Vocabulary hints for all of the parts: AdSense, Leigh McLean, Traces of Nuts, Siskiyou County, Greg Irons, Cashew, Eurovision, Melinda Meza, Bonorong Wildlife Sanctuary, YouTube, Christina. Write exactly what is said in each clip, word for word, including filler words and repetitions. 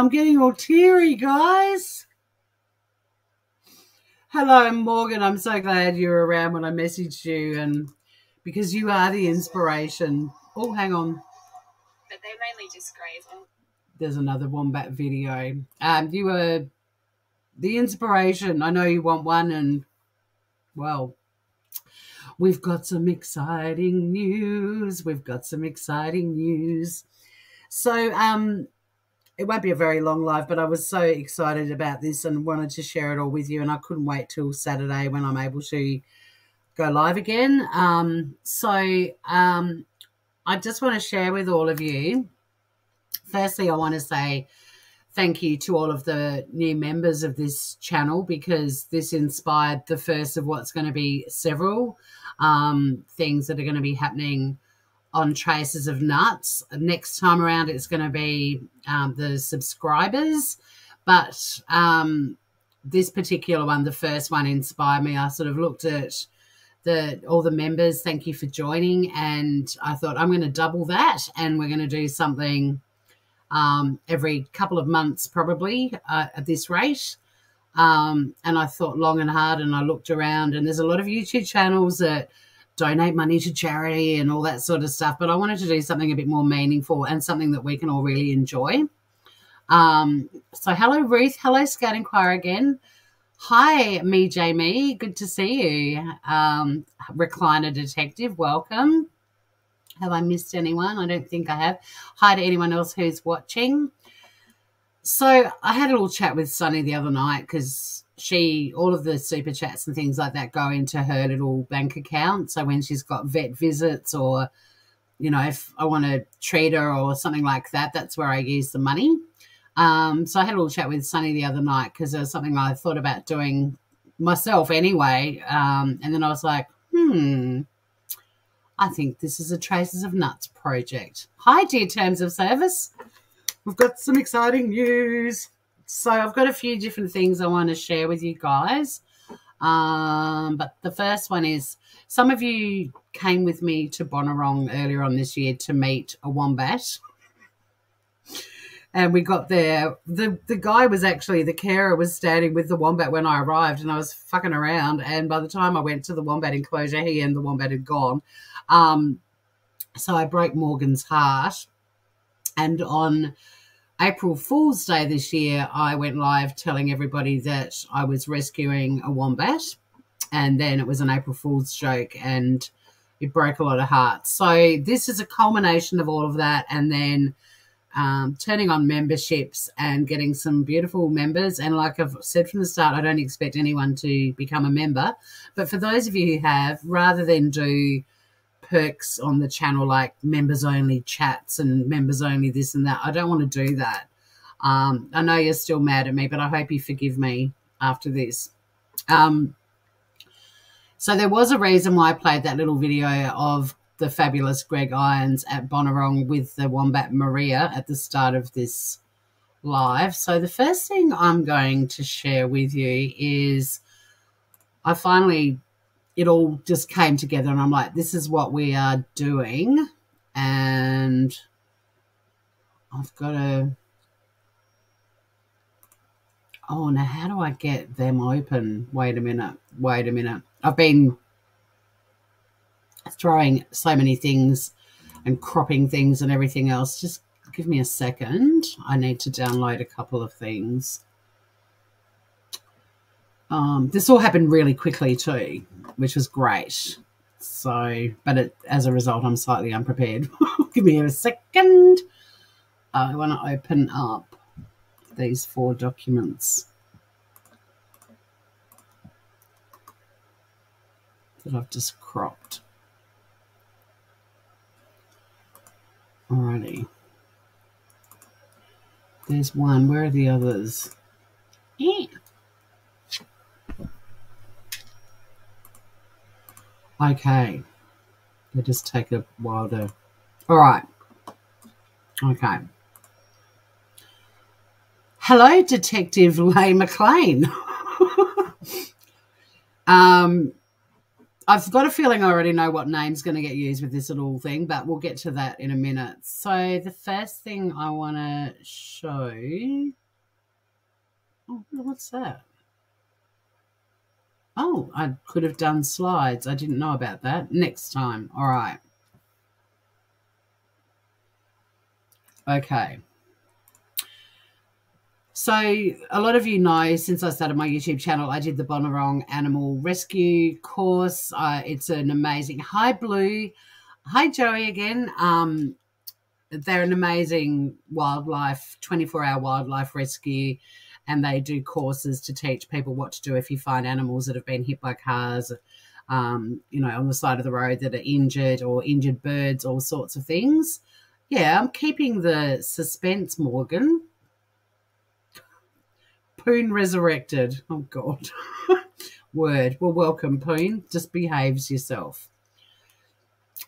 I'm getting all teary, guys. Hello, Morgan. I'm so glad you're around when I messaged you, and because you are the inspiration. Oh, hang on. But they're mainly just grazing. There's another wombat video. Um, you were the inspiration. I know you want one, and, well, we've got some exciting news. We've got some exciting news. So um, it won't be a very long live, but I was so excited about this and wanted to share it all with you, and I couldn't wait till Saturday when I'm able to go live again. Um, so um, I just want to share with all of you. Firstly, I want to say thank you to all of the new members of this channel, because this inspired the first of what's going to be several um, things that are going to be happening on Traces of Nuts. Next time around, it's going to be um, the subscribers, but um, this particular one, the first one, inspired me. I sort of looked at the all the members. Thank you for joining, and I thought I'm going to double that, and we're going to do something um, every couple of months, probably uh, at this rate. Um, and I thought long and hard, and I looked around, and there's a lot of YouTube channels that donate money to charity and all that sort of stuff, but I wanted to do something a bit more meaningful and something that we can all really enjoy. Um, so hello, Ruth. Hello, Scout Inquirer again. Hi, me, Jamie. Good to see you. Um, Recliner Detective, welcome. Have I missed anyone? I don't think I have. Hi to anyone else who's watching. So I had a little chat with Sunny the other night, because she, all of the super chats and things like that go into her little bank account. So when she's got vet visits, or, you know, if I want to treat her or something like that, that's where I use the money. Um, so I had a little chat with Sunny the other night, because there was something I thought about doing myself anyway. Um, and then I was like, hmm, I think this is a Traces of Nuts project. Hi, dear Terms of Service. We've got some exciting news. So I've got a few different things I want to share with you guys. Um, but the first one is, some of you came with me to Bonorong earlier on this year to meet a wombat. And we got there. The, the guy was actually, the carer was standing with the wombat when I arrived, and I was fucking around. And by the time I went to the wombat enclosure, he and the wombat had gone. Um, so I broke Morgan's heart. And on April Fool's Day this year, I went live telling everybody that I was rescuing a wombat, and then it was an April Fool's joke, and it broke a lot of hearts. So this is a culmination of all of that, and then um, turning on memberships and getting some beautiful members. And like I've said from the start, I don't expect anyone to become a member, but for those of you who have, rather than do perks on the channel like members only chats and members only this and that, I don't want to do that. Um, I know you're still mad at me, but I hope you forgive me after this. Um, so there was a reason why I played that little video of the fabulous Greg Irons at Bonorong with the wombat Maria at the start of this live. So the first thing I'm going to share with you is, I finally... it all just came together, and I'm like, this is what we are doing. And I've got to, oh, now how do I get them open? Wait a minute, wait a minute. I've been throwing so many things and cropping things and everything else. Just give me a second. I need to download a couple of things. Um, this all happened really quickly too, which was great. So, but it, as a result, I'm slightly unprepared. Give me a second. I want to open up these four documents that I've just cropped. Alrighty. There's one. Where are the others? Yeah. Okay, they just take a while to, all right, okay. Hello, Detective Leigh McLean. um, I've got a feeling I already know what name's going to get used with this little thing, but we'll get to that in a minute. So the first thing I want to show, oh, what's that? Oh, I could have done slides. I didn't know about that. Next time. All right. Okay. So a lot of you know, since I started my YouTube channel, I did the Bonorong Animal Rescue course. Uh, it's an amazing... Hi, Blue. Hi, Joey again. Um, they're an amazing wildlife, twenty-four hour wildlife rescue, and they do courses to teach people what to do if you find animals that have been hit by cars, um, you know, on the side of the road that are injured, or injured birds, all sorts of things. Yeah, I'm keeping the suspense, Morgan. Poon resurrected. Oh, God. Word. Well, welcome, Poon. Just behaves yourself.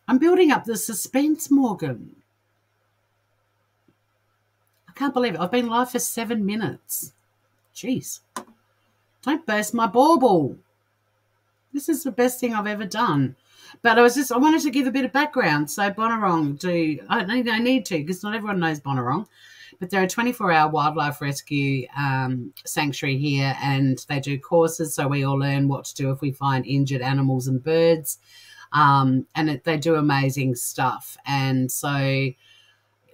I'm building up the suspense, Morgan. I can't believe it. I've been live for seven minutes. Jeez. Don't burst my bauble. This is the best thing I've ever done. But I was just, I wanted to give a bit of background. So Bonorong do, I need, I need to, because not everyone knows Bonorong. But they're a twenty-four hour wildlife rescue um, sanctuary here, and they do courses, so we all learn what to do if we find injured animals and birds, um, and it, they do amazing stuff. And so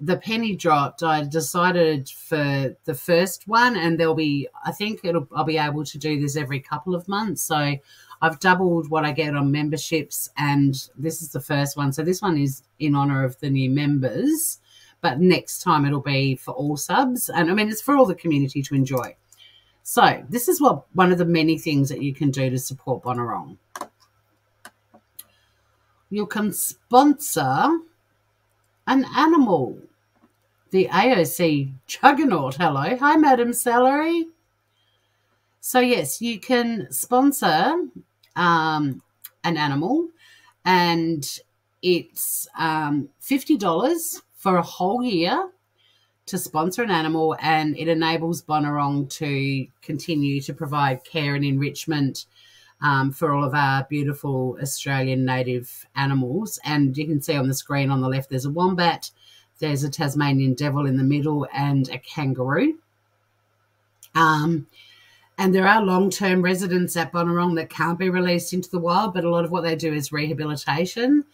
the penny dropped. I decided for the first one, and there'll be, I think it'll, I'll be able to do this every couple of months. So I've doubled what I get on memberships, and this is the first one. So this one is in honor of the new members. But next time it'll be for all subs. And, I mean, it's for all the community to enjoy. So this is what one of the many things that you can do to support Bonorong. You can sponsor an animal. The A O C juggernaut. Hello. Hi, Madam Salary. So, yes, you can sponsor um, an animal, and it's um, fifty dollars. For a whole year to sponsor an animal, and it enables Bonorong to continue to provide care and enrichment um, for all of our beautiful Australian native animals. And you can see on the screen on the left there's a wombat, there's a Tasmanian devil in the middle, and a kangaroo. Um, and there are long-term residents at Bonorong that can't be released into the wild, but a lot of what they do is rehabilitation.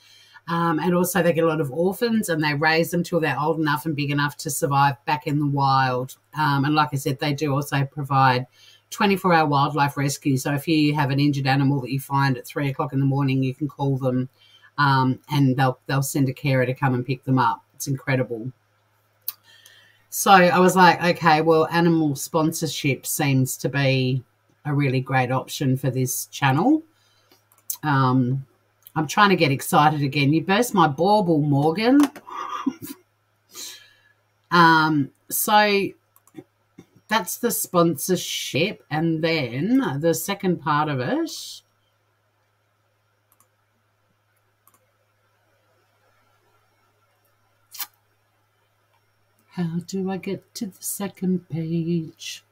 Um, and also they get a lot of orphans, and they raise them till they're old enough and big enough to survive back in the wild. Um, and like I said, they do also provide twenty-four hour wildlife rescue. So if you have an injured animal that you find at three o'clock in the morning, you can call them um, and they'll, they'll send a carer to come and pick them up. It's incredible. So I was like, okay, well, animal sponsorship seems to be a really great option for this channel. Um I'm trying to get excited again. You burst my bauble, Morgan. um, so that's the sponsorship. And then the second part of it. How do I get to the second page?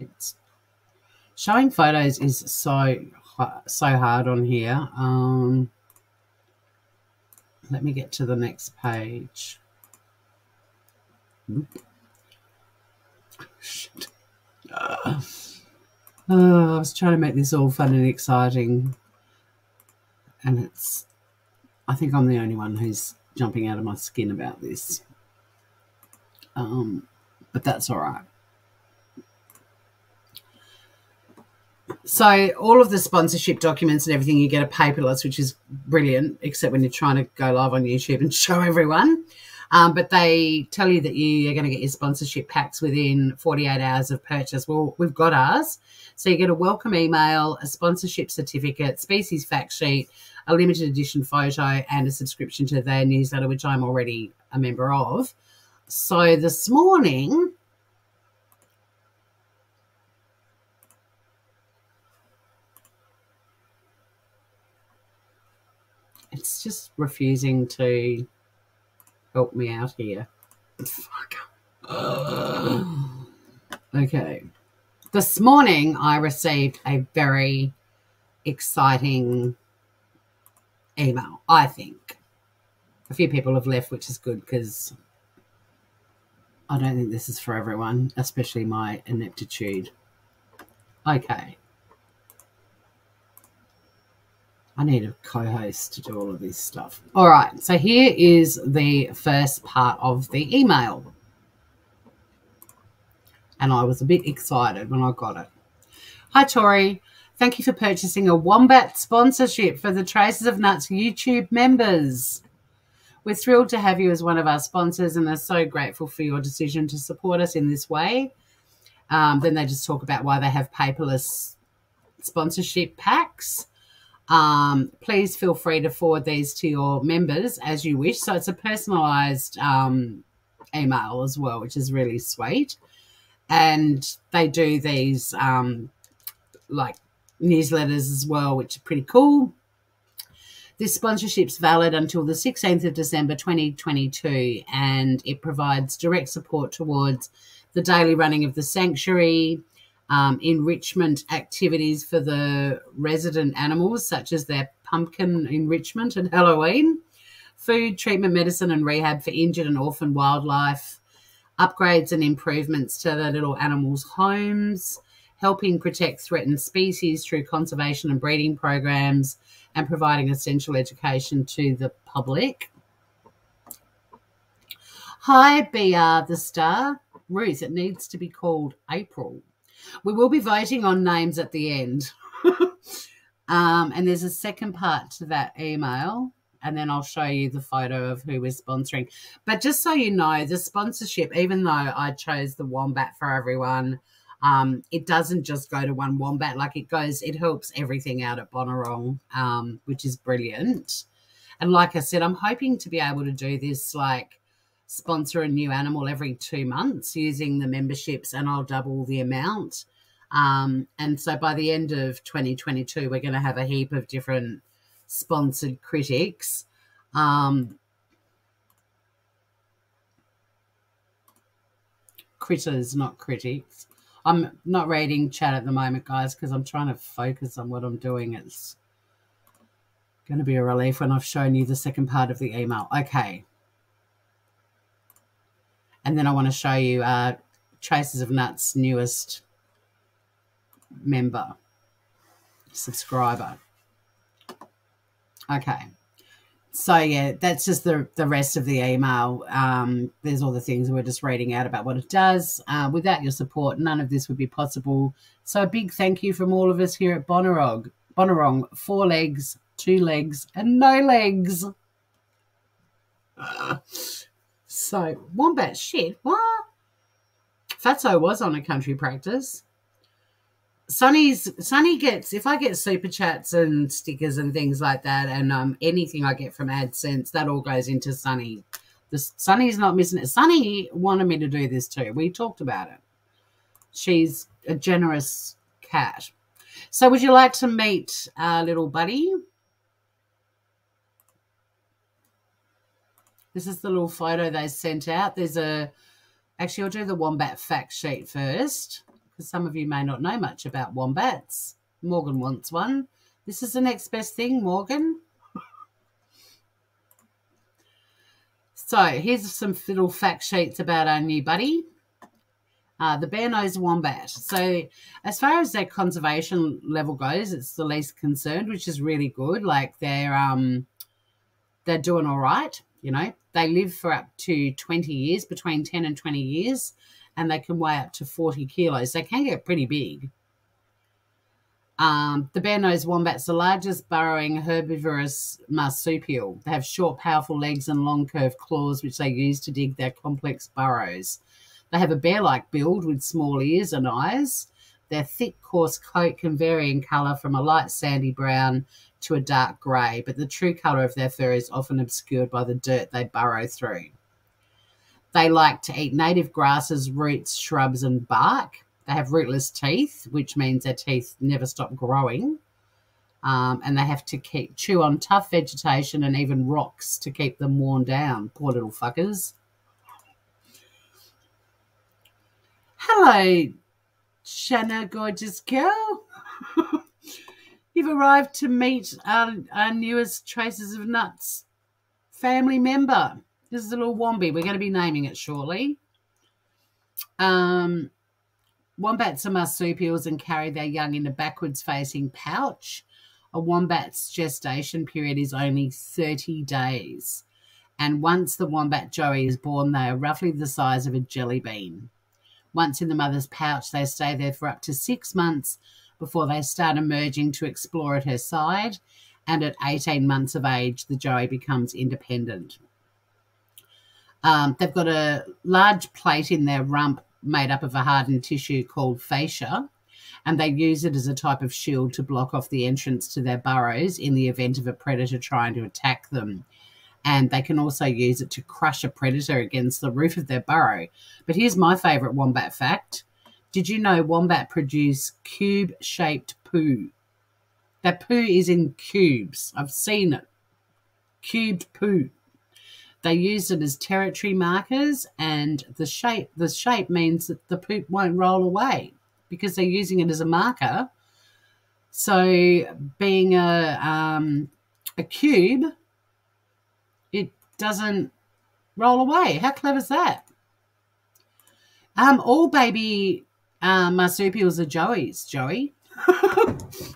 It's showing photos is so... so hard on here. Um, let me get to the next page. Uh, I was trying to make this all fun and exciting, and it's, I think I'm the only one who's jumping out of my skin about this, um, but that's all right. So all of the sponsorship documents and everything, you get a paperless, which is brilliant, except when you're trying to go live on YouTube and show everyone. Um, but they tell you that you are going to get your sponsorship packs within forty-eight hours of purchase. Well, we've got ours. So you get a welcome email, a sponsorship certificate, species fact sheet, a limited edition photo, and a subscription to their newsletter, which I'm already a member of. So this morning... it's just refusing to help me out here. Fuck. Uh, okay. This morning I received a very exciting email, I think. A few people have left, which is good, because I don't think this is for everyone, especially my ineptitude. Okay. I need a co-host to do all of this stuff. All right, so here is the first part of the email. And I was a bit excited when I got it. Hi, Tori. Thank you for purchasing a Wombat sponsorship for the Traces of Nuts YouTube members. We're thrilled to have you as one of our sponsors and are so grateful for your decision to support us in this way. Um, then they just talk about why they have paperless sponsorship packs. Um, please feel free to forward these to your members as you wish. So it's a personalised um, email as well, which is really sweet. And they do these um, like newsletters as well, which are pretty cool. This sponsorship's valid until the sixteenth of December twenty twenty-two, and it provides direct support towards the daily running of the sanctuary, um, enrichment activities for the resident animals, such as their pumpkin enrichment and Halloween, food, treatment, medicine and rehab for injured and orphaned wildlife, upgrades and improvements to the little animals' homes, helping protect threatened species through conservation and breeding programs, and providing essential education to the public. Hi, B R the Star. Ruth, it needs to be called April. We will be voting on names at the end. um, and there's a second part to that email, and then I'll show you the photo of who we're sponsoring. But just so you know, the sponsorship, even though I chose the Wombat for everyone, Um, it doesn't just go to one wombat, like it goes, it helps everything out at Bonorong, um, which is brilliant. And like I said, I'm hoping to be able to do this, like sponsor a new animal every two months using the memberships, and I'll double the amount. Um, and so by the end of twenty twenty-two, we're going to have a heap of different sponsored critics. Um, critters, not critics. I'm not reading chat at the moment, guys, because I'm trying to focus on what I'm doing. It's going to be a relief when I've shown you the second part of the email. Okay. And then I want to show you uh, Traces of Nuts' newest member, subscriber. Okay. So, yeah, that's just the, the rest of the email. Um, there's all the things we're just reading out about what it does. Uh, without your support, none of this would be possible. So a big thank you from all of us here at Bonorong. Bonorong, four legs, two legs, and no legs. Uh, so, wombat shit, what? Fatso was on a country practice. Sunny's Sunny gets, if I get super chats and stickers and things like that, and um anything I get from AdSense, that all goes into Sunny. The Sunny's not missing it. Sunny wanted me to do this too. We talked about it. She's a generous cat. So would you like to meet uh little buddy? This is the little photo they sent out. There's a actually I'll do the wombat fact sheet first. Some of you may not know much about wombats. Morgan wants one. This is the next best thing, Morgan. So here's some little fact sheets about our new buddy, uh, the bare-nosed wombat. So as far as their conservation level goes, it's the least concerned, which is really good. Like they're um, they're doing all right. You know, they live for up to twenty years, between ten and twenty years. And they can weigh up to forty kilos. They can get pretty big. Um, the bare-nosed wombat's the largest burrowing herbivorous marsupial. They have short, powerful legs and long, curved claws, which they use to dig their complex burrows. They have a bear-like build with small ears and eyes. Their thick, coarse coat can vary in colour from a light sandy brown to a dark grey, but the true colour of their fur is often obscured by the dirt they burrow through. They like to eat native grasses, roots, shrubs, and bark. They have rootless teeth, which means their teeth never stop growing. Um, and they have to keep chew on tough vegetation and even rocks to keep them worn down. Poor little fuckers. Hello, Shanna, gorgeous girl. You've arrived to meet our, our newest Traces of Nuts family member. This is a little Wombi. We're going to be naming it shortly. Um, wombats are marsupials and carry their young in a backwards-facing pouch. A wombat's gestation period is only thirty days. And once the wombat joey is born, they are roughly the size of a jelly bean. Once in the mother's pouch, they stay there for up to six months before they start emerging to explore at her side. And at eighteen months of age, the joey becomes independent. Um, they've got a large plate in their rump made up of a hardened tissue called fascia, and they use it as a type of shield to block off the entrance to their burrows in the event of a predator trying to attack them. And they can also use it to crush a predator against the roof of their burrow. But here's my favourite wombat fact. Did you know wombat produce cube-shaped poo? That poo is in cubes. I've seen it. Cubed poo. They use it as territory markers, and the shape the shape means that the poop won't roll away because they're using it as a marker. So being a, um, a cube, it doesn't roll away. How clever is that? Um, all baby uh, marsupials are joeys, Joey.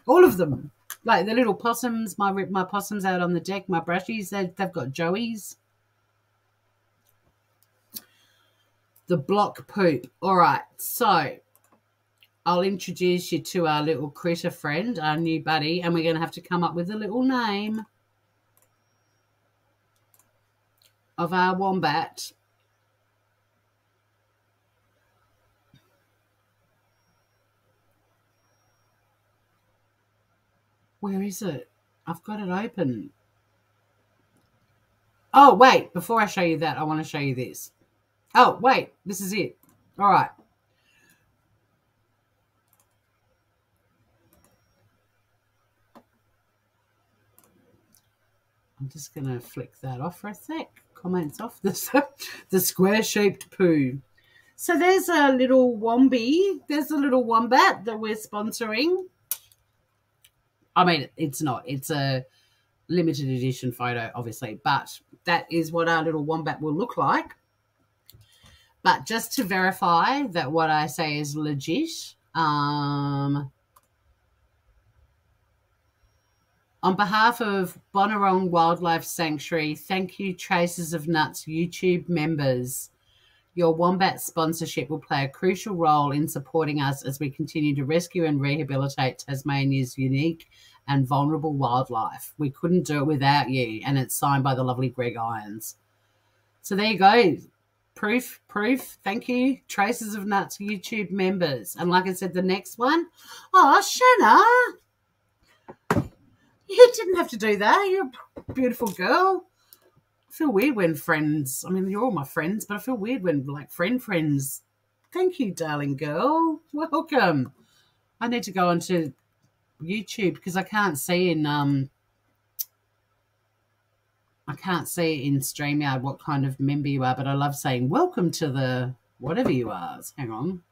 All of them. Like the little possums, my, my possums out on the deck, my brushies, they, they've got joeys. The block poop. All right, so I'll introduce you to our little critter friend, our new buddy, and we're going to have to come up with a little name of our wombat. Where is it? I've got it open. Oh, wait, before I show you that, I want to show you this. Oh, wait, this is it. All right. I'm just going to flick that off for a sec. Comments off this, the square-shaped poo. So there's a little Wombi. There's a little wombat that we're sponsoring. I mean, it's not. It's a limited edition photo, obviously, but that is what our little wombat will look like. But just to verify that what I say is legit, um, on behalf of Bonorong Wildlife Sanctuary, thank you, Traces of Nuts YouTube members. Your wombat sponsorship will play a crucial role in supporting us as we continue to rescue and rehabilitate Tasmania's unique and vulnerable wildlife. We couldn't do it without you, and it's signed by the lovely Greg Irons. So there you go. Proof, proof, thank you, Traces of Nuts YouTube members. And like I said, the next one, oh, Shanna, you didn't have to do that. You're a beautiful girl. I feel weird when friends, I mean, you're all my friends, but I feel weird when, like, friend friends. Thank you, darling girl. Welcome. I need to go onto YouTube because I can't see in, um, I can't see in StreamYard what kind of member you are, but I love saying welcome to the whatever you are. Hang on.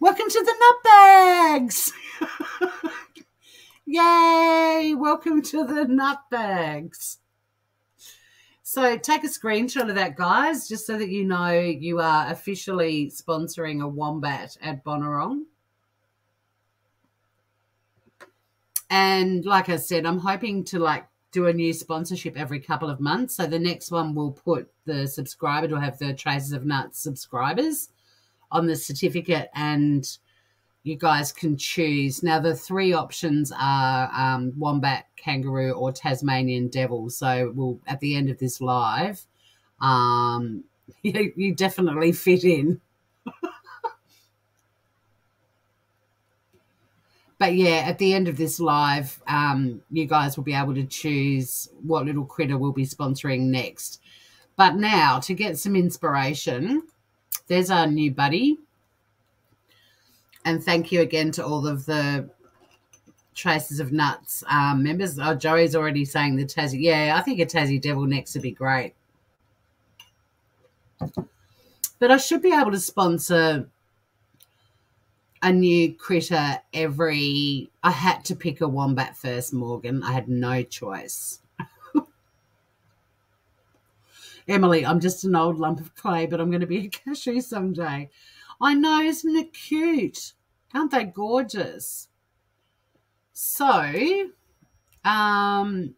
Welcome to the nutbags. Yay. Welcome to the nutbags. So take a screenshot of that, guys, just so that you know you are officially sponsoring a wombat at Bonorong. And like I said, I'm hoping to, like, do a new sponsorship every couple of months. So the next one will put the subscriber to have the Traces of Nuts subscribers on the certificate, and you guys can choose. Now, the three options are um, wombat, kangaroo, or Tasmanian devil. So we'll, at the end of this live, um, you, you definitely fit in. But, yeah, at the end of this live, um, you guys will be able to choose what little critter we'll be sponsoring next. But now, to get some inspiration, there's our new buddy. And thank you again to all of the Traces of Nuts um, members. Oh, Joey's already saying the Tassie. Yeah, I think a Tassie devil next would be great. But I should be able to sponsor a new critter every... I had to pick a wombat first, Morgan. I had no choice. Emily, I'm just an old lump of clay, but I'm going to be a cashew someday. I know, isn't it cute? Aren't they gorgeous? So um,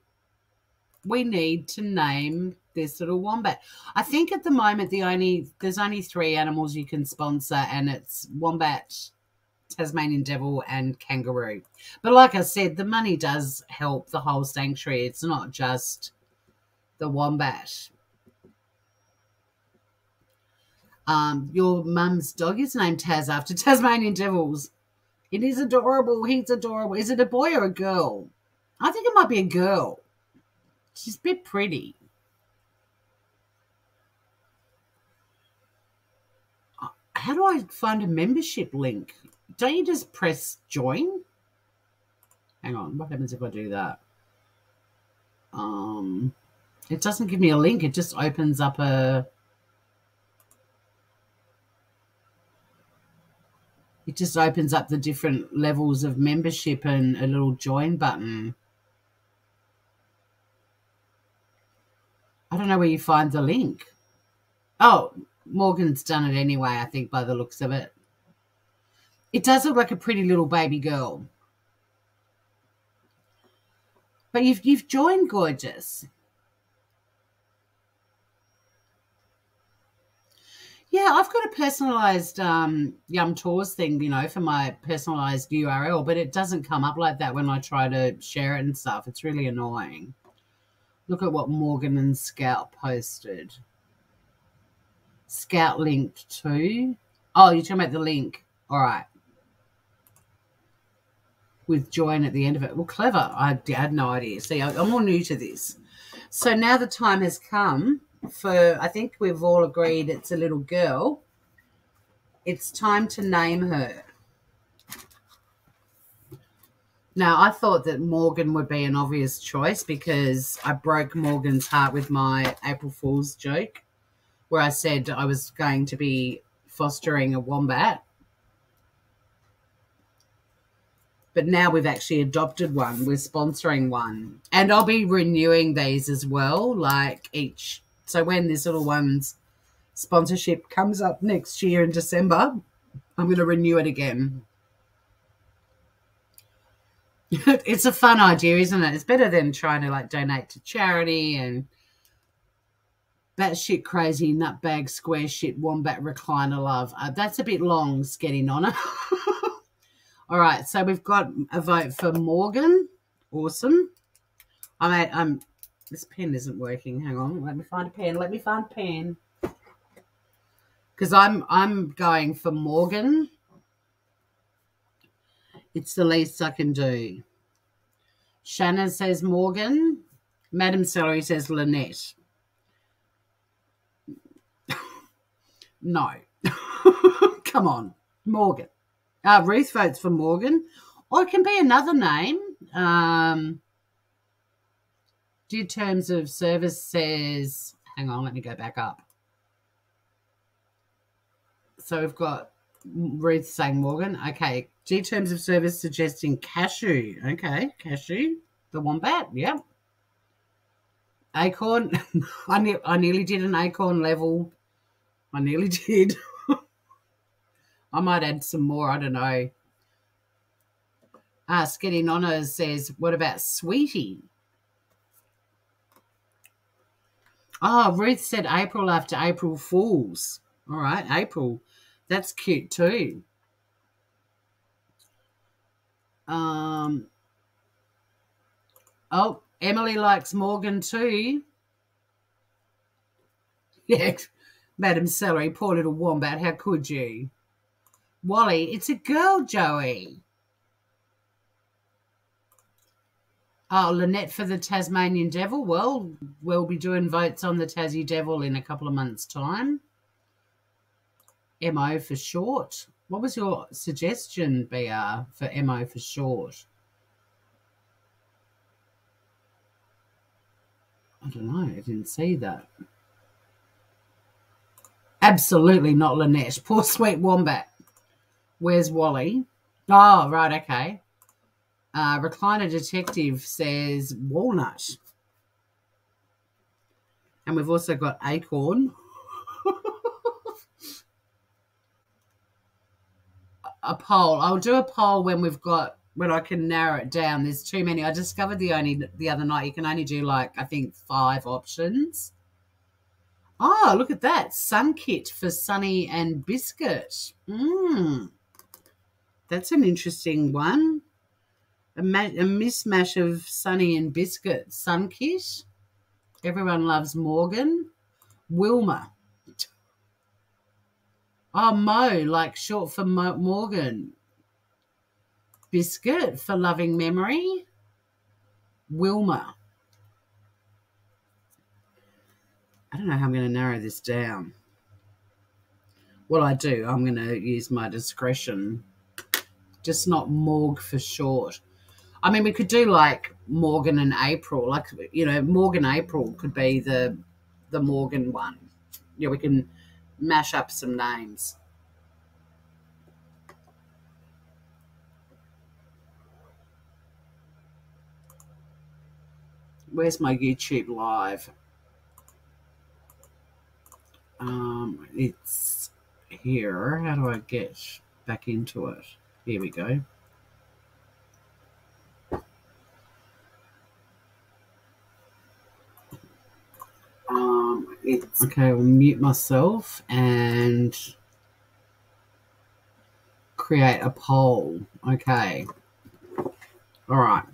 we need to name this little wombat. I think at the moment the only there's only three animals you can sponsor, and it's wombat, Tasmanian devil, and kangaroo. But like I said, the money does help the whole sanctuary. It's not just the wombat. Um, your mum's dog is named Taz after Tasmanian devils. It is adorable. He's adorable. Is it a boy or a girl? I think it might be a girl. She's a bit pretty. How do I find a membership link? Don't you just press join? Hang on. What happens if I do that? Um, it doesn't give me a link. It just opens up a... It just opens up the different levels of membership and a little join button. I don't know where you find the link. Oh, Morgan's done it anyway, I think, by the looks of it. It does look like a pretty little baby girl. But you've, you've joined, gorgeous. Yeah, I've got a personalised um, Yum Tours thing, you know, for my personalised U R L, but it doesn't come up like that when I try to share it and stuff. It's really annoying. Look at what Morgan and Scout posted. Scout linked to. Oh, you're talking about the link. All right. With join at the end of it. Well, clever. I had no idea. See, I'm all new to this. So now the time has come. For I think we've all agreed it's a little girl. It's time to name her. Now, I thought that Morgan would be an obvious choice because I broke Morgan's heart with my April Fool's joke where I said I was going to be fostering a wombat. But now we've actually adopted one. We're sponsoring one. And I'll be renewing these as well, like each... So when this little one's sponsorship comes up next year in December, I'm going to renew it again. It's a fun idea, isn't it? It's better than trying to, like, donate to charity and batshit crazy nutbag square shit wombat recliner love. Uh, that's a bit long, getting on it. All right, so we've got a vote for Morgan. Awesome. I'm... I'm This pen isn't working. Hang on. Let me find a pen. Let me find a pen. Because I'm, I'm going for Morgan. It's the least I can do. Shannon says Morgan. Madam Celery says Lynette. No. Come on. Morgan. Uh, Ruth votes for Morgan. Or it can be another name. Um... Due terms of service says, hang on, let me go back up. So we've got Ruth saying Morgan. Okay, due terms of service suggesting Cashew. Okay, Cashew, the wombat, yeah. Acorn, I, ne I nearly did an acorn level. I nearly did. I might add some more, I don't know. Ah, Skitty Nonna says, what about Sweetie? Oh, Ruth said April after April Fools. All right, April. That's cute too. Um. Oh, Emily likes Morgan too. Yeah, Madam Celery, poor little wombat, how could you? Wally, it's a girl, Joey. Oh, Lynette for the Tasmanian Devil. Well, we'll be doing votes on the Tassie Devil in a couple of months' time. M O for short. What was your suggestion, B R, for M O for short? I don't know. I didn't see that. Absolutely not Lynette. Poor sweet wombat. Where's Wally? Oh, right, okay. Uh, Recliner Detective says walnut. And we've also got acorn. A poll. I'll do a poll when we've got, when I can narrow it down. There's too many. I discovered the only the other night you can only do like, I think, five options. Oh, look at that. Sun kit for Sunny and Biscuit. Mmm. That's an interesting one. A, ma a mismatch of Sunny and Biscuit. Sun kit. Everyone loves Morgan. Wilma. Oh, Mo, like short for Mo Morgan. Biscuit for loving memory. Wilma. I don't know how I'm going to narrow this down. Well, I do. I'm going to use my discretion. Just not Morg for short. I mean, we could do like Morgan and April. Like, you know, Morgan April could be the the Morgan one. Yeah, we can mash up some names. Where's my YouTube live? Um, it's here. How do I get back into it? Here we go. Um, it's okay, I'll mute myself and create a poll. Okay. All right.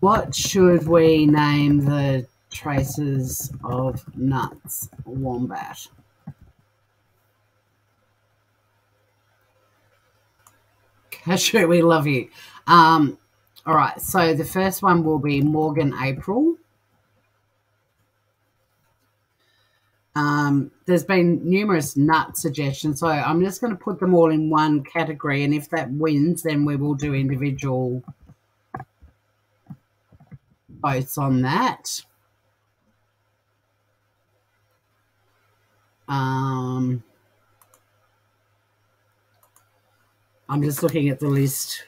What should we name the Traces of Nuts wombat? Cashew, we love you. Um, all right, so the first one will be Morgan April. Um, there's been numerous nut suggestions, so I'm just going to put them all in one category, and if that wins, then we will do individual votes on that. Um, I'm just looking at the list.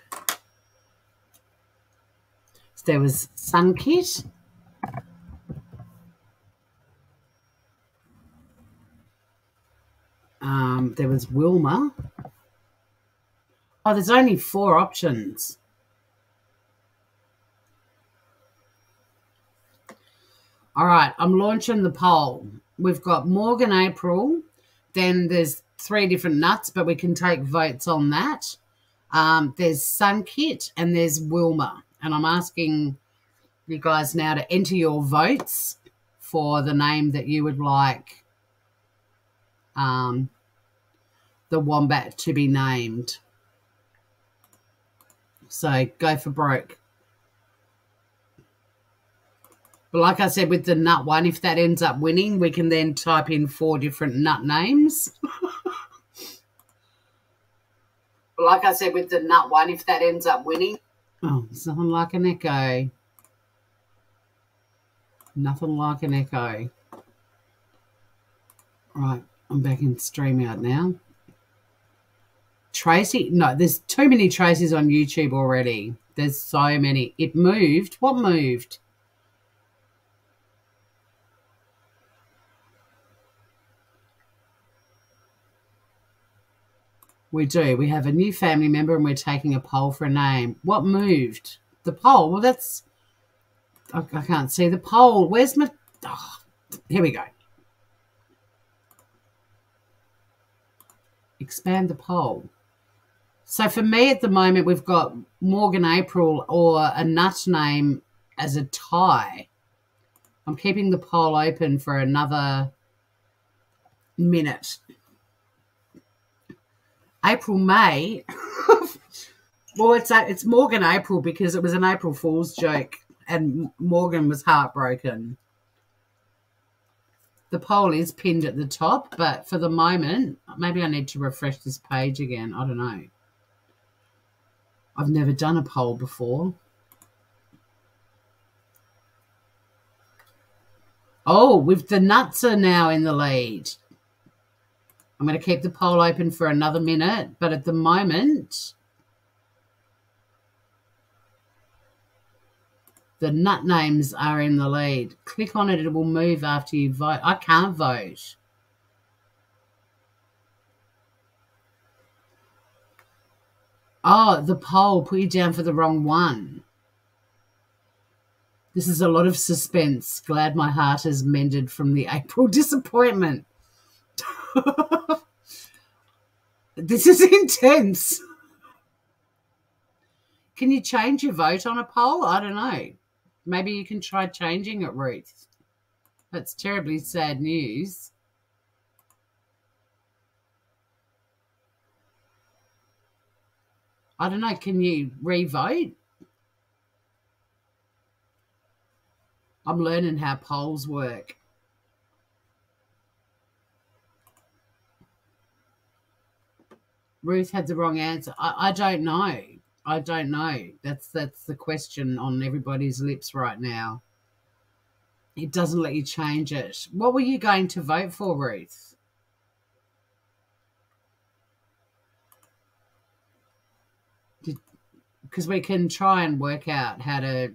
So there was sun kit. Um, there was Wilma. Oh, there's only four options. All right, I'm launching the poll. We've got Morgan April. Then there's three different nuts, but we can take votes on that. Um, there's Sun Kit and there's Wilma. And I'm asking you guys now to enter your votes for the name that you would like um, the wombat to be named. So go for broke. But like I said, with the nut one, if that ends up winning, we can then type in four different nut names. But like I said, with the nut one, if that ends up winning. Oh, nothing like an echo. Nothing like an echo. All right, I'm back in StreamYard now. Tracy, no, there's too many Tracies on YouTube already. There's so many. It moved. What moved? We do. We have a new family member and we're taking a poll for a name. What moved? The poll. Well, that's... I, I can't see the poll. Where's my... Oh, here we go. Expand the poll. So for me at the moment, we've got Morgan April or a nut name as a tie. I'm keeping the poll open for another minute. April, May. Well, it's a, it's Morgan April because it was an April Fool's joke and Morgan was heartbroken. The poll is pinned at the top, but for the moment, maybe I need to refresh this page again. I don't know. I've never done a poll before. Oh, with the nuts are now in the lead. I'm going to keep the poll open for another minute, but at the moment, the nut names are in the lead. Click on it, it will move after you vote. I can't vote. Oh, the poll put you down for the wrong one. This is a lot of suspense. Glad my heart is mended from the April disappointment. This is intense. Can you change your vote on a poll? I don't know. Maybe you can try changing it, Ruth. That's terribly sad news. I don't know. Can you re-vote? I'm learning how polls work. Ruth had the wrong answer. I, I don't know. I don't know. That's that's the question on everybody's lips right now. It doesn't let you change it. What were you going to vote for, Ruth? Because we can try and work out how to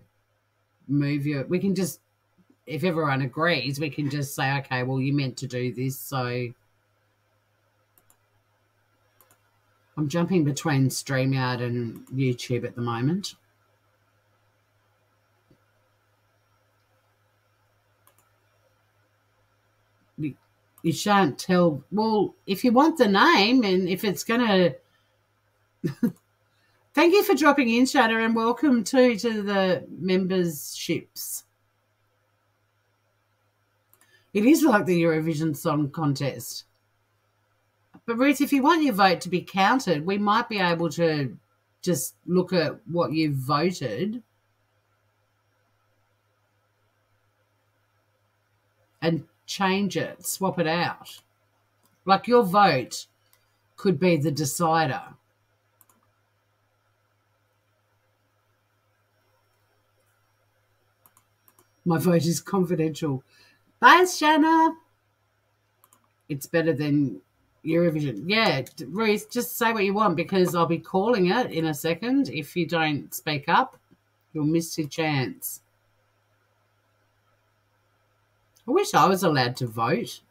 move your... We can just, if everyone agrees, we can just say, okay, well, you meant to do this, so... I'm jumping between StreamYard and YouTube at the moment. You, you shan't tell... Well, if you want the name and if it's going to... Thank you for dropping in, Shana, and welcome too to the memberships. It is like the Eurovision Song Contest. But, Ruth, if you want your vote to be counted, we might be able to just look at what you've voted and change it, swap it out. Like your vote could be the decider. My vote is confidential. Thanks, Shanna. It's better than Eurovision. Yeah, Ruth, just say what you want because I'll be calling it in a second. If you don't speak up, you'll miss your chance. I wish I was allowed to vote.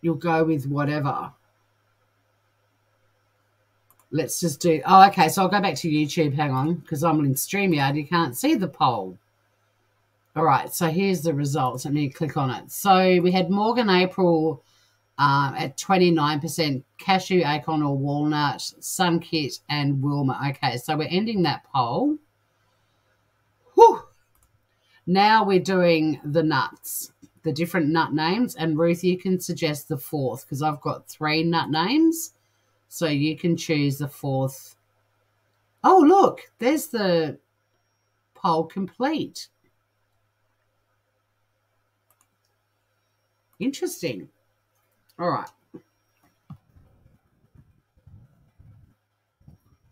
You'll go with whatever. Let's just do... Oh, okay, so I'll go back to YouTube. Hang on, because I'm in StreamYard. You can't see the poll. All right, so here's the results. Let me click on it. So we had Morgan April uh, at twenty-nine percent, Cashew, Acorn or Walnut, Sunkit and Wilma. Okay, so we're ending that poll. Whew. Now we're doing the nuts, the different nut names. And, Ruth, you can suggest the fourth because I've got three nut names. So you can choose the fourth. Oh, look, there's the poll complete. Interesting. All right.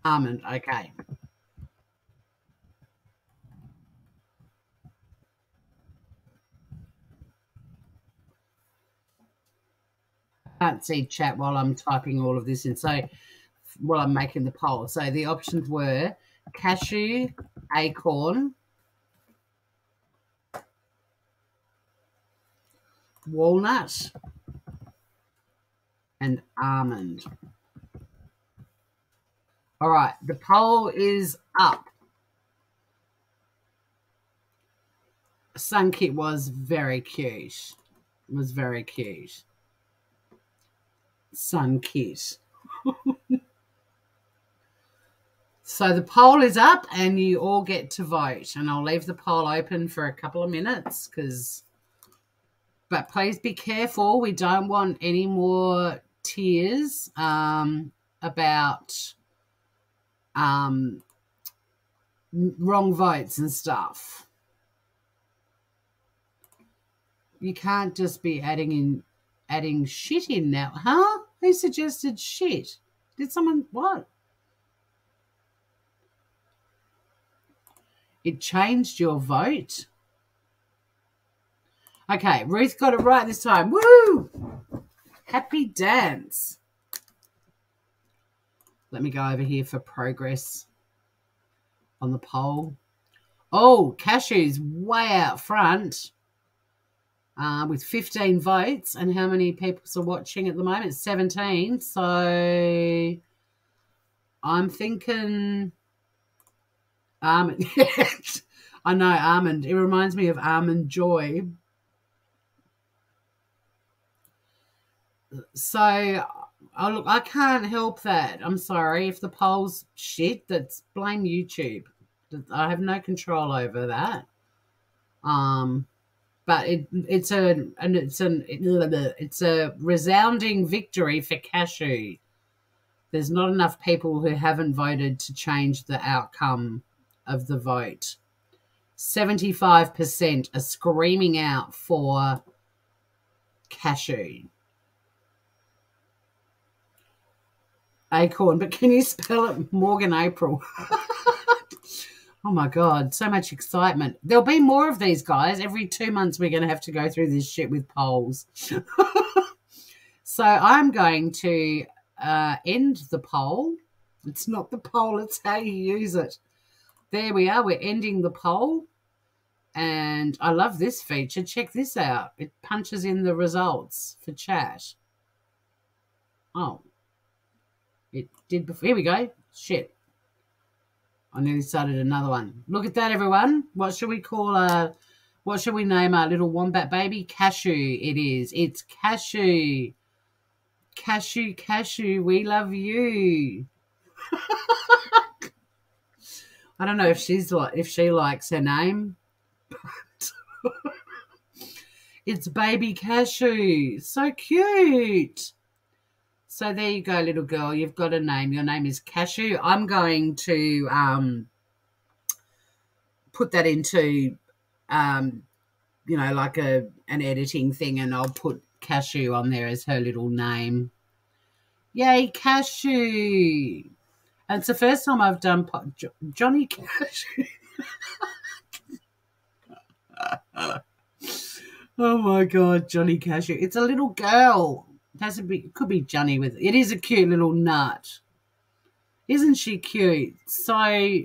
Almond, okay. Can't see chat while I'm typing all of this in, so while I'm making the poll. So the options were cashew, acorn, walnut, and almond. All right, the poll is up. Sunkit was very cute. It was very cute. Sunkit. So the poll is up and you all get to vote, and I'll leave the poll open for a couple of minutes because but please be careful, we don't want any more tears um about um wrong votes and stuff. You can't just be adding in adding shit in now. Huh? Who suggested shit? Did someone... What? It changed your vote. Okay, Ruth got it right this time. Woo! Happy dance. Let me go over here for progress on the poll. Oh, Cashew's way out front uh, with fifteen votes. And how many people are watching at the moment? It's seventeen. So I'm thinking almond. I know, almond. It reminds me of Almond Joy. So oh, look, I can't help that. I'm sorry. If the poll's shit, that's blame YouTube. I have no control over that. Um, but it it's a and it's an it's a resounding victory for Cashew. There's not enough people who haven't voted to change the outcome of the vote. seventy-five percent are screaming out for Cashew. Acorn, but can you spell it Morgan April? Oh, my God, so much excitement. There'll be more of these, guys. Every two months we're going to have to go through this shit with polls. So I'm going to uh, end the poll. It's not the poll, it's how you use it. There we are. We're ending the poll. And I love this feature. Check this out. It punches in the results for chat. Oh. It did before. Here we go. Shit. I nearly started another one. Look at that, everyone. What should we call our, what should we name our little wombat baby? Cashew it is. It's Cashew. Cashew, Cashew, we love you. I don't know if she's like, if she likes her name. But it's baby Cashew. So cute. So there you go, little girl. You've got a name. Your name is Cashew. I'm going to um, put that into, um, you know, like a an editing thing, and I'll put Cashew on there as her little name. Yay, Cashew. And it's the first time I've done po jo Johnny Cashew. Oh, my God, Johnny Cashew. It's a little girl. That's a bit, it could be Johnny with it. It is a cute little nut. Isn't she cute? So,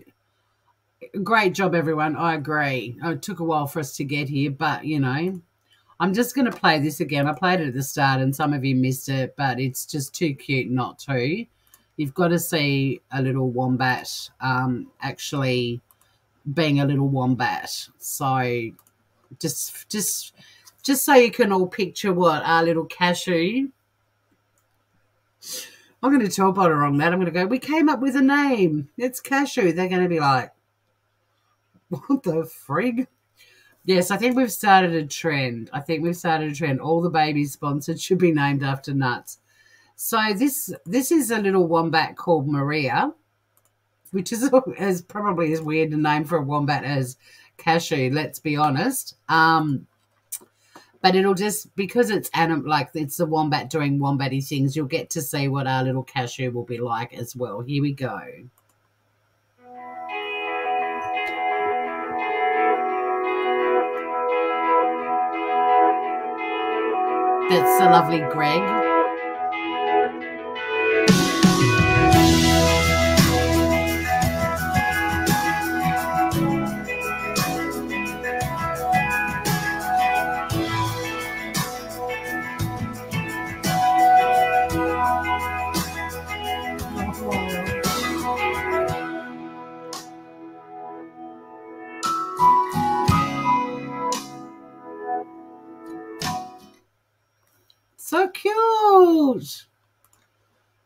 great job, everyone. I agree. It took a while for us to get here, but, you know, I'm just going to play this again. I played it at the start, and some of you missed it, but it's just too cute not to. You've got to see a little wombat um, actually being a little wombat. So, just, just, just so you can all picture what our little Cashew... I'm going to tell Bonorong that. I'm going to go, we came up with a name. It's Cashew. They're going to be like, what the frig? Yes, I think we've started a trend. I think we've started a trend. All the babies sponsored should be named after nuts. So this this is a little wombat called Maria, which is, is probably as weird a name for a wombat as Cashew, let's be honest. Um, but it'll just, because it's anim like it's a wombat doing wombatty things, you'll get to see what our little Cashew will be like as well. Here we go. That's the lovely Greg.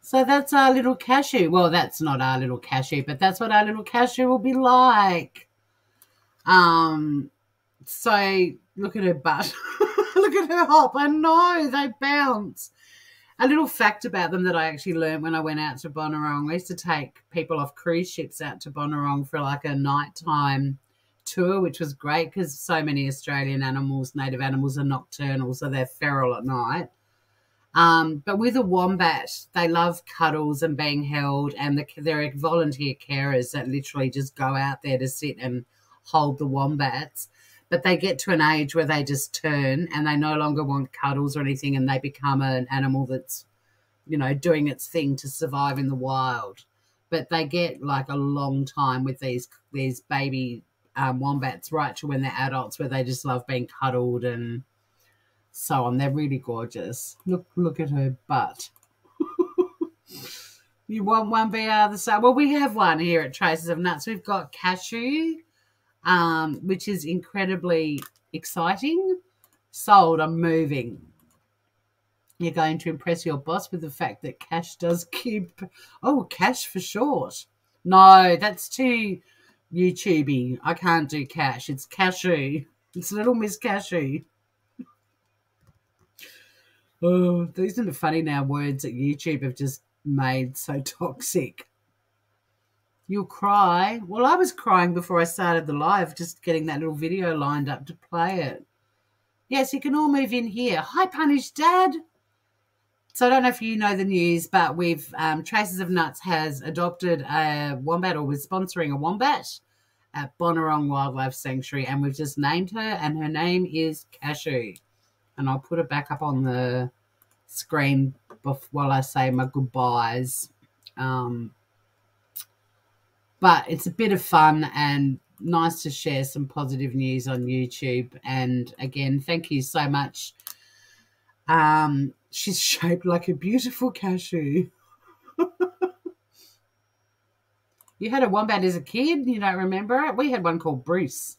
So that's our little Cashew. Well, that's not our little Cashew, but that's what our little Cashew will be like. Um, so look at her butt. Look at her hop. I know, they bounce. A little fact about them that I actually learned when I went out to Bonorong. I used to take people off cruise ships out to Bonorong for like a nighttime tour, which was great because so many Australian animals, native animals, are nocturnal, so they're feral at night. Um, but with a wombat, they love cuddles and being held, and the, they're volunteer carers that literally just go out there to sit and hold the wombats, but they get to an age where they just turn and they no longer want cuddles or anything, and they become an animal that's, you know, doing its thing to survive in the wild. But they get like a long time with these these baby um, wombats right to when they're adults, where they just love being cuddled and so on. They're really gorgeous. Look, look at her butt. You want one, B R? The same. Well, we have one here at Traces of Nuts. We've got Cashew, um, which is incredibly exciting. Sold. I'm moving. You're going to impress your boss with the fact that Cash does keep... Oh, Cash for short. No, that's too YouTube-y. I can't do Cash. It's Cashew. It's Little Miss Cashew. Oh, these are the funny now words that YouTube have just made so toxic. You'll cry. Well, I was crying before I started the live, just getting that little video lined up to play it. Yes, you can all move in here. Hi, Punished Dad. So I don't know if you know the news, but we've um, Traces of Nuts has adopted a wombat, or was sponsoring a wombat at Bonorong Wildlife Sanctuary, and we've just named her, and her name is Cashew. And I'll put it back up on the screen while I say my goodbyes. Um, but it's a bit of fun and nice to share some positive news on YouTube. And, again, thank you so much. Um, she's shaped like a beautiful cashew. You had a wombat as a kid, you don't remember it? We had one called Bruce.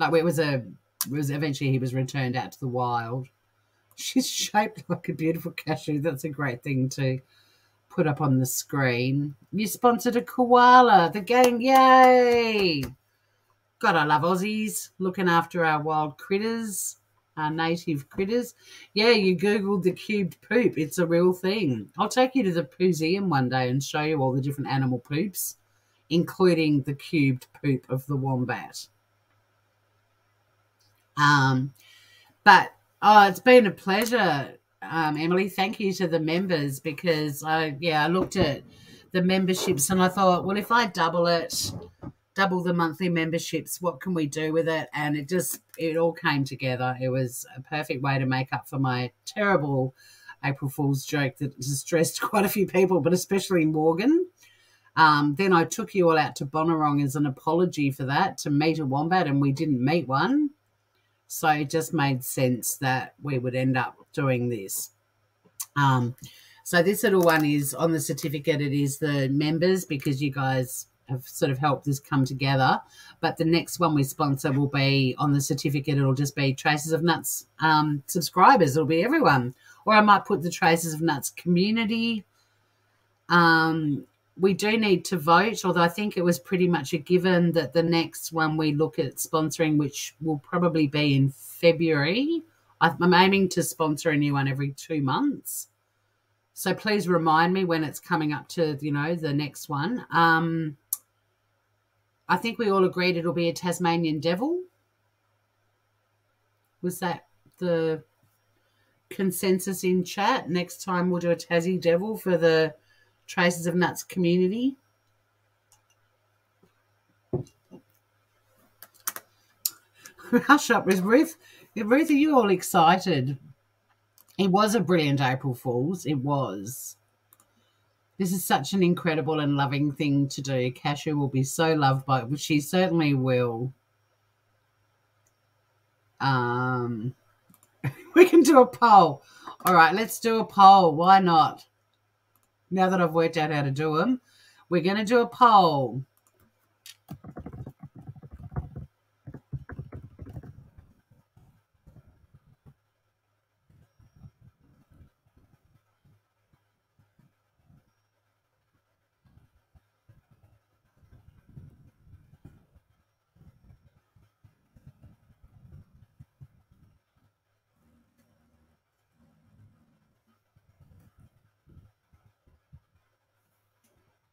Like, it was a... It was eventually he was returned out to the wild. She's shaped like a beautiful cashew. That's a great thing to put up on the screen. You sponsored a koala. The gang, yay! God, I love Aussies looking after our wild critters, our native critters. Yeah, you Googled the cubed poop. It's a real thing. I'll take you to the museum one day and show you all the different animal poops, including the cubed poop of the wombat. Um, but, oh, it's been a pleasure, um, Emily. Thank you to the members, because, I yeah, I looked at the memberships and I thought, well, if I double it, double the monthly memberships, what can we do with it? And it just, it all came together. It was a perfect way to make up for my terrible April Fool's joke that distressed quite a few people, but especially Morgan. Um, then I took you all out to Bonorong as an apology for that, to meet a wombat, and we didn't meet one. So it just made sense that we would end up doing this. Um, so this little one is on the certificate. It is the members, because you guys have sort of helped this come together. But the next one we sponsor will be on the certificate. It'll just be Traces of Nuts um, subscribers. It'll be everyone. Or I might put the Traces of Nuts community. Um, we do need to vote, although I think it was pretty much a given that the next one we look at sponsoring, which will probably be in February. I'm aiming to sponsor a new one every two months. So please remind me when it's coming up to, you know, the next one. Um, I think we all agreed it'll be a Tasmanian devil. Was that the consensus in chat? Next time we'll do a Tassie devil for the Traces of Nuts community. Hush up with Ruth. Ruth, are you all excited? It was a brilliant April Fool's. It was. This is such an incredible and loving thing to do. Cashew will be so loved by it. She certainly will. Um, we can do a poll. All right, let's do a poll. Why not? Now that I've worked out how to do them, we're going to do a poll.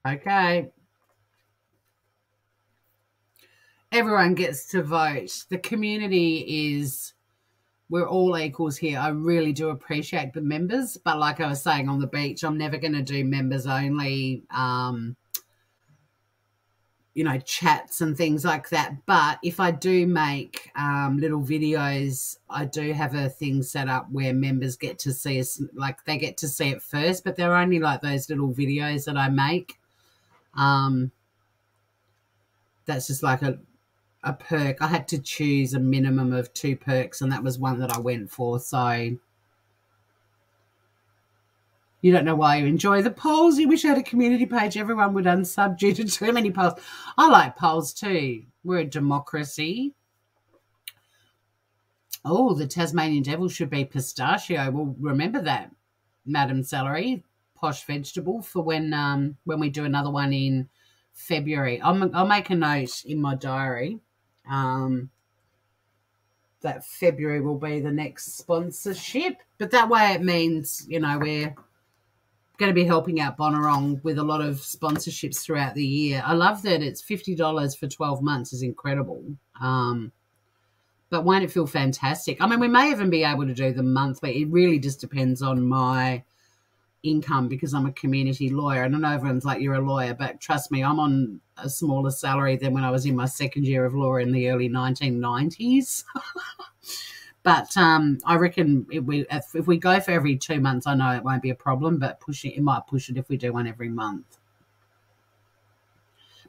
Okay. Everyone gets to vote. The community is, we're all equals here. I really do appreciate the members, but like I was saying on the beach, I'm never going to do members only um, you know, chats and things like that. But if I do make um, little videos, I do have a thing set up where members get to see us, like they get to see it first, but they're only like those little videos that I make. Um, that's just like a, a perk. I had to choose a minimum of two perks, and that was one that I went for. So you don't know why you enjoy the polls. You wish I had a community page. Everyone would unsub due to too many polls. I like polls too. We're a democracy. Oh, the Tasmanian devil should be pistachio. Well, remember that, Madam Celery, posh vegetable, for when um when we do another one in February. I'll, I'll make a note in my diary um, that February will be the next sponsorship. But that way it means, you know, we're going to be helping out Bonorong with a lot of sponsorships throughout the year. I love that it's fifty dollars for twelve months is incredible. Um, but won't it feel fantastic? I mean, we may even be able to do the month, but it really just depends on my income because I'm a community lawyer. And I know everyone's like, you're a lawyer, but trust me, I'm on a smaller salary than when I was in my second year of law in the early nineteen nineties. But um, I reckon if we, if, if we go for every two months, I know it won't be a problem, but push it, it might push it if we do one every month.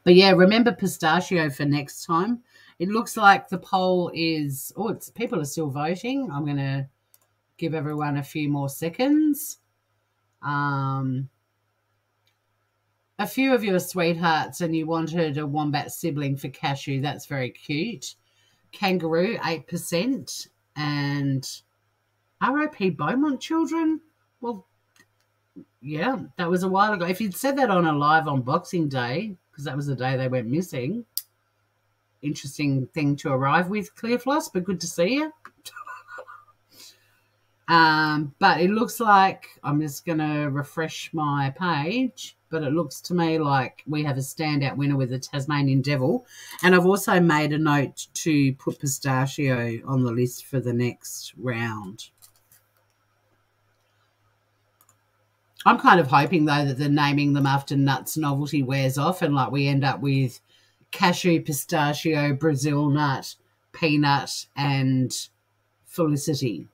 But, yeah, remember pistachio for next time. It looks like the poll is – oh, it's people are still voting. I'm going to give everyone a few more seconds. Um, a few of you are sweethearts and you wanted a wombat sibling for Cashew. That's very cute. Kangaroo, eight percent. And R I P Beaumont children, well, yeah, that was a while ago. If you'd said that on a live on Boxing Day, because that was the day they went missing, interesting thing to arrive with, Clearfloss, but good to see you. um, but it looks like, I'm just going to refresh my page, but it looks to me like we have a standout winner with the Tasmanian devil. And I've also made a note to put pistachio on the list for the next round. I'm kind of hoping, though, that the naming them after nuts novelty wears off and, like, we end up with cashew, pistachio, Brazil nut, peanut and Felicity.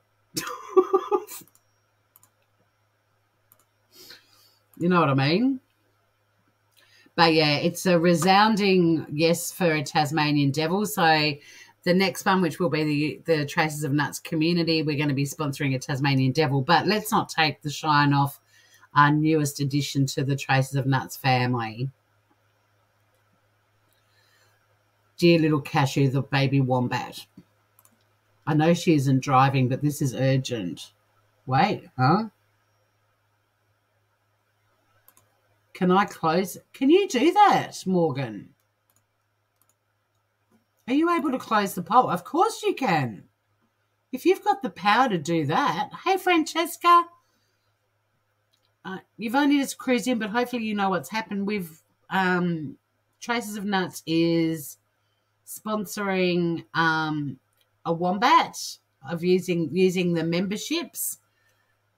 You know what I mean? But, yeah, it's a resounding yes for a Tasmanian devil. So the next one, which will be the, the Traces of Nuts community, we're going to be sponsoring a Tasmanian devil. But let's not take the shine off our newest addition to the Traces of Nuts family. Dear little Cashew, the baby wombat. I know she isn't driving, but this is urgent. Wait, huh? Can I close? Can you do that, Morgan? Are you able to close the poll? Of course you can. If you've got the power to do that. Hey, Francesca. Uh, you've only just cruised in, but hopefully you know what's happened. We've um, Traces of Nuts is sponsoring um, a wombat of using using the memberships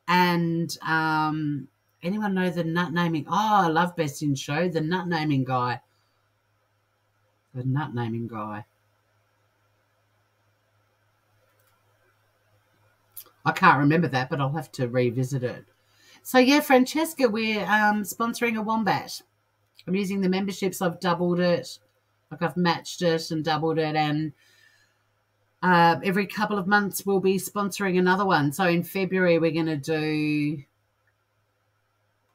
and. Um, Anyone know the nut naming? Oh, I love Best in Show. The nut naming guy. The nut naming guy. I can't remember that, but I'll have to revisit it. So, yeah, Francesca, we're um, sponsoring a wombat. I'm using the memberships. I've doubled it. Like I've matched it and doubled it. And uh, every couple of months we'll be sponsoring another one. So in February we're going to do...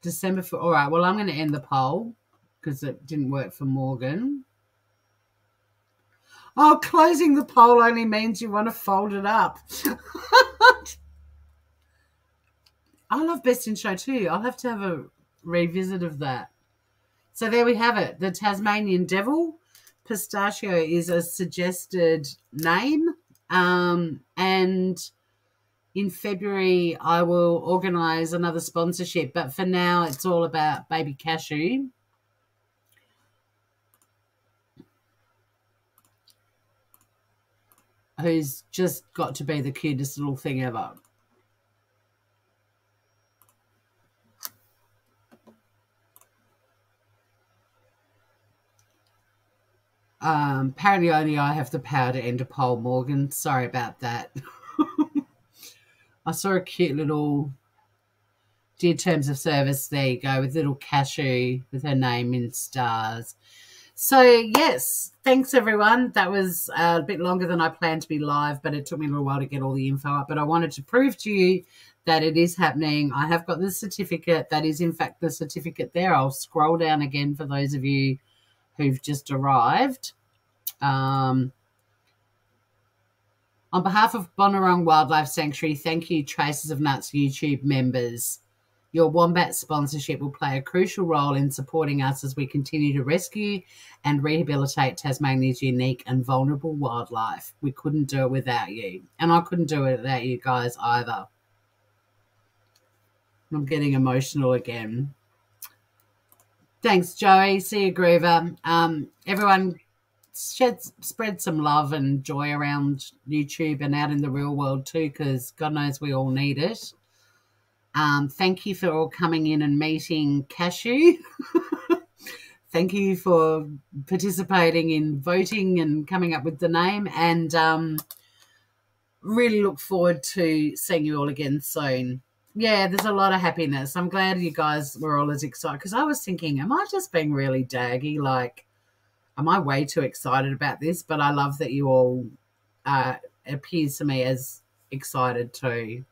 December for all right. Well, I'm going to end the poll because it didn't work for Morgan. Oh, closing the poll only means you want to fold it up. I love Best in Show too. I'll have to have a revisit of that. So there we have it. The Tasmanian devil. Pistachio is a suggested name. Um, and in February, I will organise another sponsorship, but for now, it's all about baby Cashew. Who's just got to be the cutest little thing ever. Um, apparently only I have the power to end a poll, Morgan. Sorry about that. I saw a cute little Dear Terms of Service, there you go, with little Cashew with her name in stars. So, yes, thanks, everyone. That was a bit longer than I planned to be live, but it took me a little while to get all the info up. But I wanted to prove to you that it is happening. I have got the certificate. That is, in fact, the certificate there. I'll scroll down again for those of you who've just arrived. Um, on behalf of Bonorong Wildlife Sanctuary, thank you, Traces of Nuts YouTube members. Your Wombat sponsorship will play a crucial role in supporting us as we continue to rescue and rehabilitate Tasmania's unique and vulnerable wildlife. We couldn't do it without you. And I couldn't do it without you guys either. I'm getting emotional again. Thanks, Joey. See you, Groover. Um, everyone, shed, spread some love and joy around YouTube and out in the real world too, because God knows we all need it. Um, thank you for all coming in and meeting Cashew. Thank you for participating in voting and coming up with the name, and um, really look forward to seeing you all again soon. Yeah, there's a lot of happiness. I'm glad you guys were all as excited, because I was thinking, am I just being really daggy? Like, am I way too excited about this? But I love that you all uh, appear to me as excited too.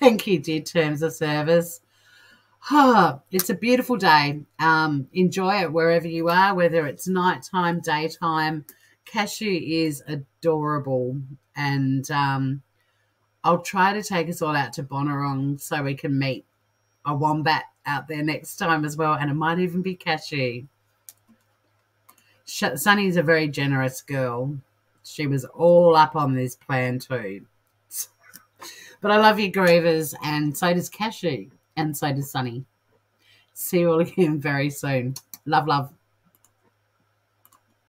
Thank you, dear Terms of Service. Oh, it's a beautiful day. Um, enjoy it wherever you are, whether it's nighttime, daytime. Cashew is adorable. And um, I'll try to take us all out to Bonorong so we can meet a wombat out there next time as well. And it might even be Cashew. Sunny's a very generous girl. She was all up on this plan too. But I love you, Grievers, and so does Cashew, and so does Sunny. See you all again very soon. Love, love.